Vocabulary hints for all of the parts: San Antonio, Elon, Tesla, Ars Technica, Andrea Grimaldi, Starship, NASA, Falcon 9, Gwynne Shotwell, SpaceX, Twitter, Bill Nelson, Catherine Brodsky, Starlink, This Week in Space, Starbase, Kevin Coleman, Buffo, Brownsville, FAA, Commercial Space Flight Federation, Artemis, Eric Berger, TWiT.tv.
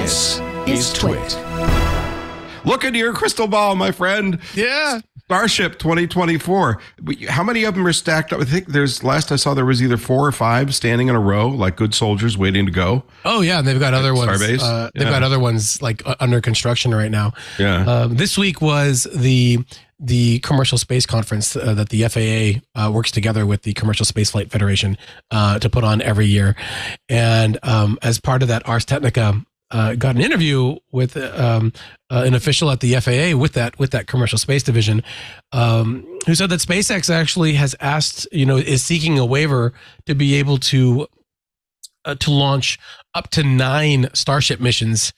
This is Twit. Look into your crystal ball, my friend. Yeah. Starship 2024. How many of them are stacked up? I think there's, last I saw, there was either 4 or 5 standing in a row, like good soldiers waiting to go. Oh, yeah. And they've got other ones. Starbase. They've got other ones like under construction right now. Yeah. This week was the Commercial Space Conference that the FAA works together with the Commercial Space Flight Federation to put on every year. And as part of that, Ars Technica got an interview with an official at the FAA with that Commercial Space Division, who said that SpaceX actually has asked, is seeking a waiver to be able to launch up to 9 Starship missions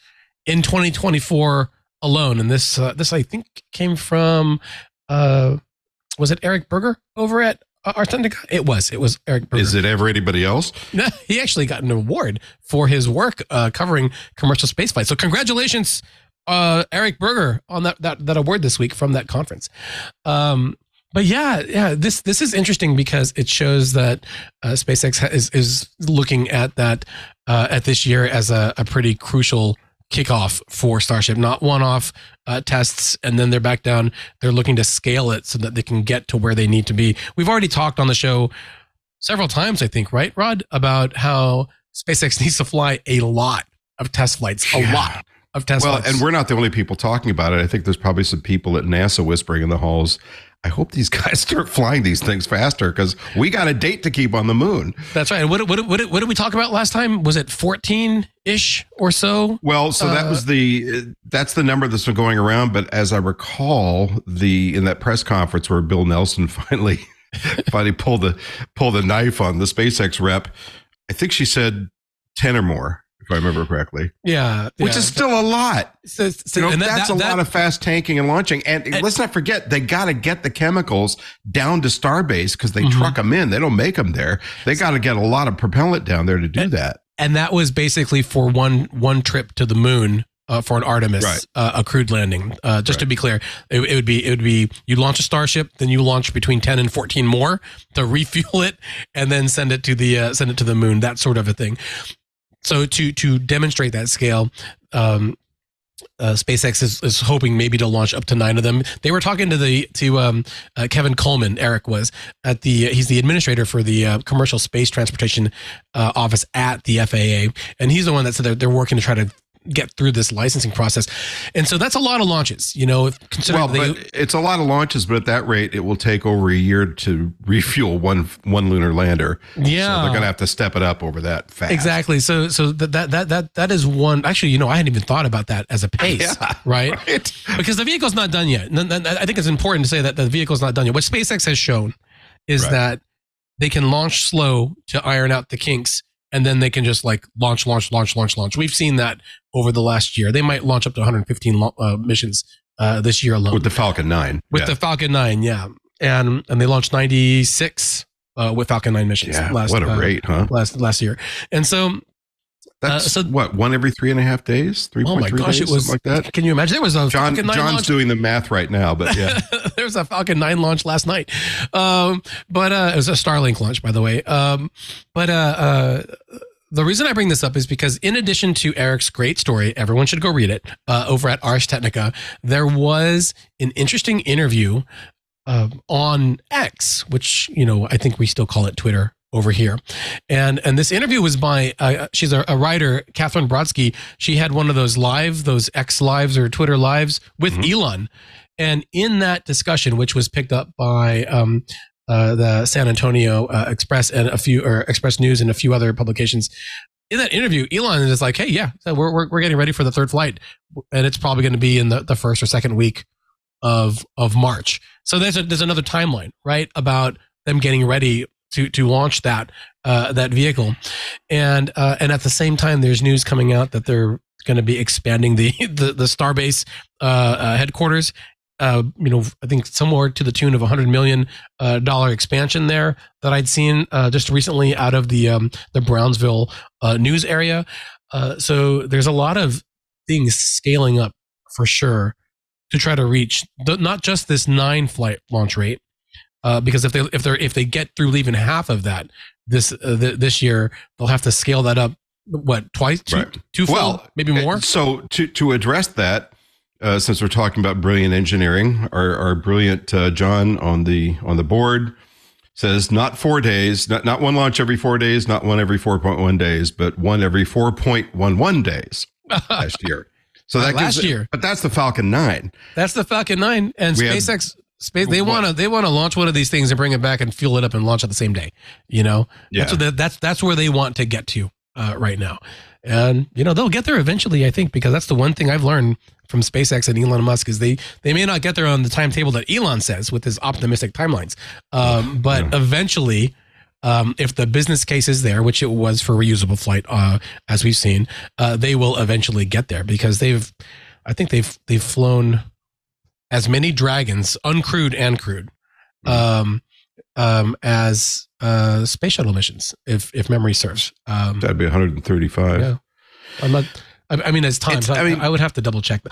in 2024 alone. And this I think came from was it Eric Berger over at Ars Technica? It was Eric Berger. Is it ever anybody else? No, he actually got an award for his work covering commercial spaceflight. So congratulations, Eric Berger, on that award this week from that conference. But yeah, this is interesting because it shows that SpaceX is looking at that at this year as a pretty crucial kickoff for Starship, not one-off tests, and then they're back down. They're looking to scale it so that they can get to where they need to be. We've already talked on the show several times, I think, right, Rod, about how SpaceX needs to fly a lot of test flights, a lot of test flights. Well, and we're not the only people talking about it. I think there's probably some people at NASA whispering in the halls, I hope these guys start flying these things faster because we got a date to keep on the moon. That's right. What did we talk about last time? Was it 14-ish or so? Well, so that's the number that's been going around. But as I recall, in that press conference where Bill Nelson finally pulled the knife on the SpaceX rep, I think she said 10 or more, if I remember correctly. Yeah. Which is still a lot. That's a lot of fast tanking and launching. And let's not forget, they got to get the chemicals down to Starbase because they truck them in. They don't make them there. They got to get a lot of propellant down there to do that. And that was basically for one trip to the moon for an Artemis, right. A crewed landing. Just to be clear, it would be you launch a Starship, then you launch between 10 and 14 more to refuel it and then send it to the moon, that sort of a thing. So to demonstrate that scale, SpaceX is hoping maybe to launch up to 9 of them. They were talking to Kevin Coleman. Eric was he's the administrator for the Commercial Space Transportation office at the FAA, and he's the one that said they're working to try to get through this licensing process. And so that's a lot of launches, it's a lot of launches, but at that rate, it will take over a year to refuel one lunar lander. Yeah. So they're going to have to step it up over that fast. Exactly. So that is one, actually, I hadn't even thought about that as a pace, right? Because the vehicle's not done yet. I think it's important to say that the vehicle's not done yet. What SpaceX has shown is that they can launch slow to iron out the kinks, and then they can just launch. We've seen that over the last year. They might launch up to 115 missions this year alone. With the Falcon 9. With the Falcon 9, yeah. And they launched 96 with Falcon 9 missions last year. And so... That's one every 3.5 days? 3.3 days, it was something like that. Can you imagine? There was a Falcon 9 John's launch. Doing the math right now, but yeah. There was a Falcon 9 launch last night. But it was a Starlink launch, by the way. The reason I bring this up is because in addition to Eric's great story, everyone should go read it, over at Ars Technica, there was an interesting interview on X, which, I think we still call it Twitter over here. And this interview was by, she's a writer, Catherine Brodsky. She had one of those X lives or Twitter lives with Elon. And in that discussion, which was picked up by the San Antonio Express and Express News and a few other publications, in that interview, Elon is like, hey, yeah, we're getting ready for the 3rd flight. And it's probably going to be in the 1st or 2nd week of March. So there's another timeline, right? About them getting ready to launch that vehicle, and at the same time, there's news coming out that they're going to be expanding the Starbase headquarters. I think somewhere to the tune of $100 million dollar expansion there that I'd seen just recently out of the Brownsville news area. So there's a lot of things scaling up for sure to try to reach not just this 9 flight launch rate. Because if they get through even half of that this year, they'll have to scale that up what, twice, two, well, maybe more. So to address that, since we're talking about brilliant engineering, our brilliant John on the board says not 4 days, not one launch every 4 days, not one every 4.1 days, but one every 4.11 days last year. So that last year, but that's the Falcon 9. That's the Falcon 9, and SpaceX. They want to launch one of these things and bring it back and fuel it up and launch it the same day. You know, yeah. That's where they want to get to right now, and you know they'll get there eventually. I think because that's the one thing I've learned from SpaceX and Elon Musk is they may not get there on the timetable that Elon says with his optimistic timelines, but eventually. If the business case is there, which it was for reusable flight, as we've seen, they will eventually get there because I think they've flown as many Dragons, uncrewed and crewed, as space shuttle missions, if memory serves. That'd be 135. Yeah. I mean, as times, I would have to double check.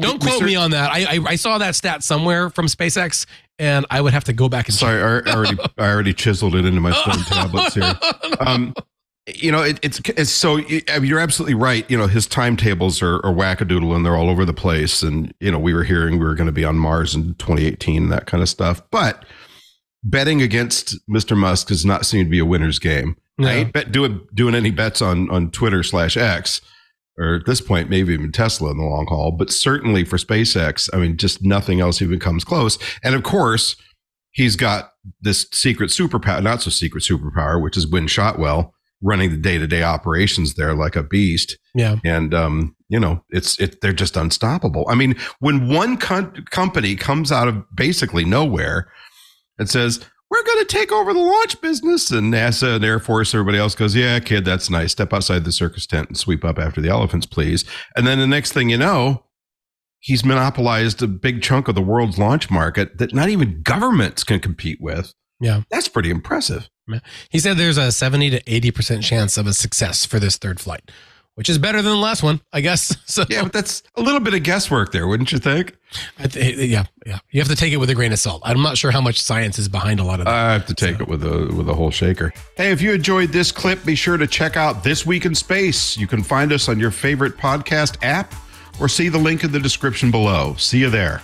Don't quote me on that. I saw that stat somewhere from SpaceX, and I would have to go back and. Sorry, I already chiseled it into my stone tablets here. You know, it's so you're absolutely right. You know, his timetables are wackadoodle, and they're all over the place. And you know, we were hearing we were going to be on Mars in 2018, that kind of stuff. But betting against Mr. Musk does not seem to be a winner's game. No. I ain't doing any bets on Twitter/X. Or at this point, maybe even Tesla in the long haul, but certainly for SpaceX, I mean, just nothing else even comes close. And of course, he's got this secret superpower, not so secret superpower, which is Gwynne Shotwell running the day-to-day operations there like a beast. Yeah. And, you know, they're just unstoppable. I mean, when one company comes out of basically nowhere and says, we're going to take over the launch business. And NASA and Air Force, everybody else goes, yeah, kid, that's nice. Step outside the circus tent and sweep up after the elephants, please. And then the next thing you know, he's monopolized a big chunk of the world's launch market that not even governments can compete with. Yeah. That's pretty impressive. He said there's a 70 to 80% chance of a success for this third flight, which is better than the last one, I guess. So yeah, but that's a little bit of guesswork there, wouldn't you think? Yeah. You have to take it with a grain of salt. I'm not sure how much science is behind a lot of that. I have to take it with a whole shaker. Hey, if you enjoyed this clip, be sure to check out This Week in Space. You can find us on your favorite podcast app or see the link in the description below. See you there.